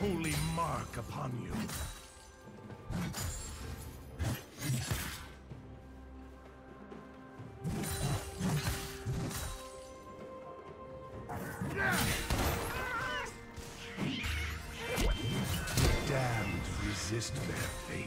Holy mark upon you. Damned resist their fate.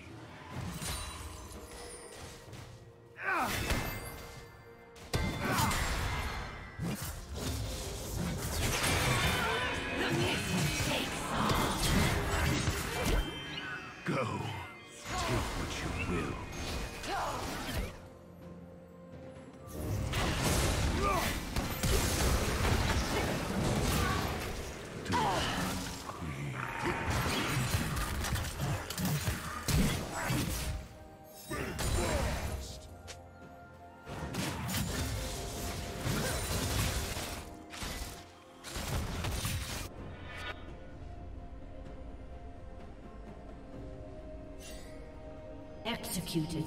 Go, take what you will. Executed.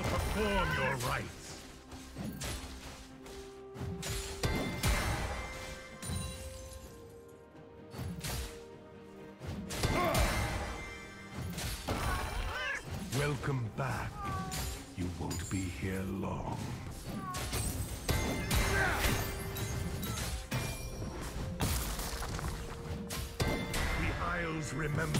Perform your rites. Welcome back. You won't be here long. The Isles remember.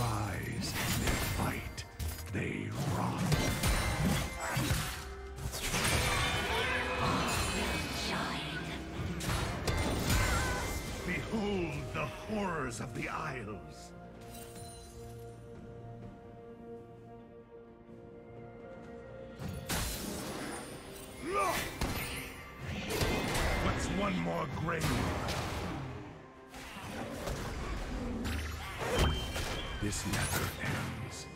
rise and they fight, they rot. Behold the horrors of the Isles! What's one more grave? This never ends.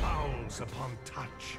Fouls upon touch.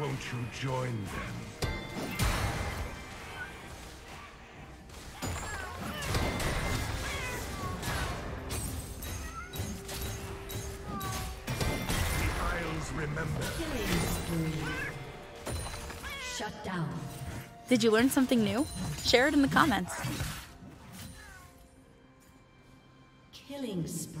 Won't you join them? Shut down. Did you learn something new? Share it in the comments. Killing spree.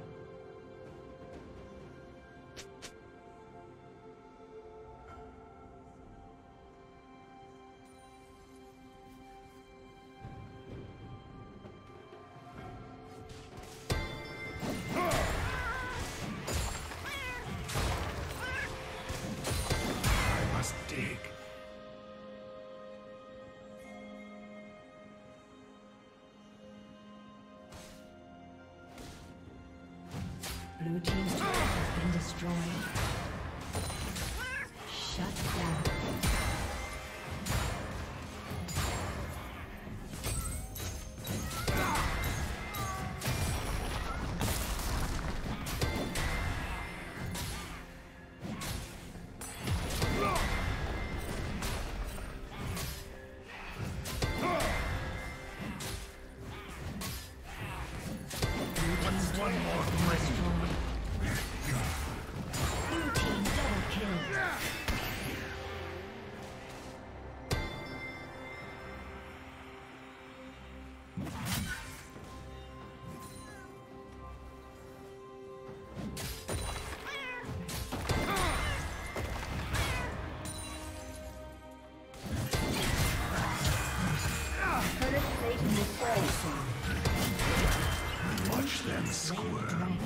Blue team's turret has been destroyed. Shut down. Watch them squirm.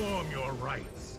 Perform your rites.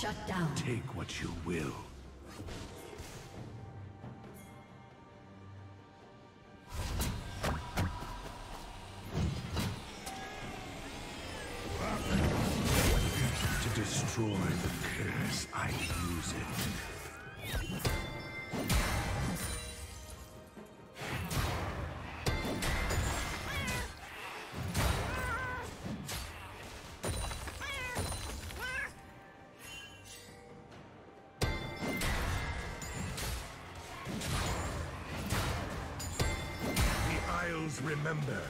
Shut down. Take what you will. To destroy the curse, I use it. Remember.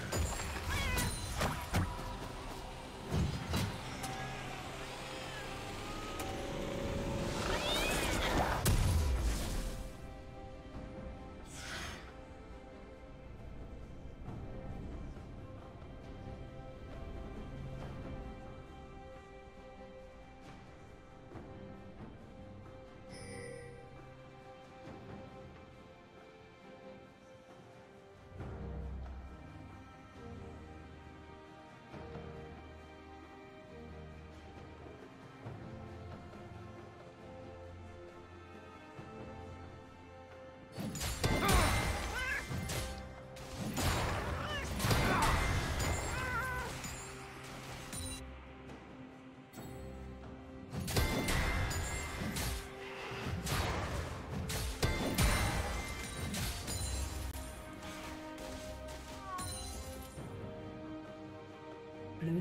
Blue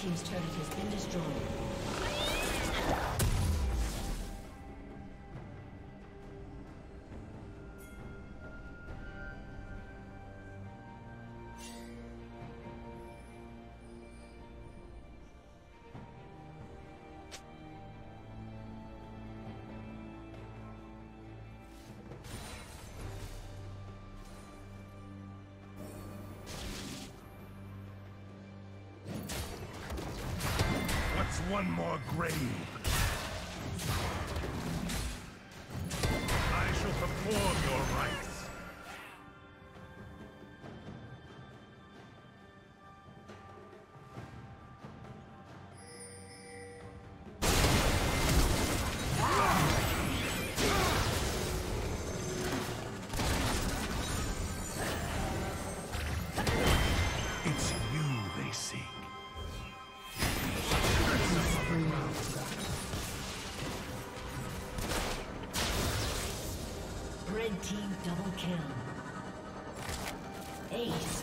team's turret has been destroyed. One more grave. I shall perform your rites. Team double kill. Ace.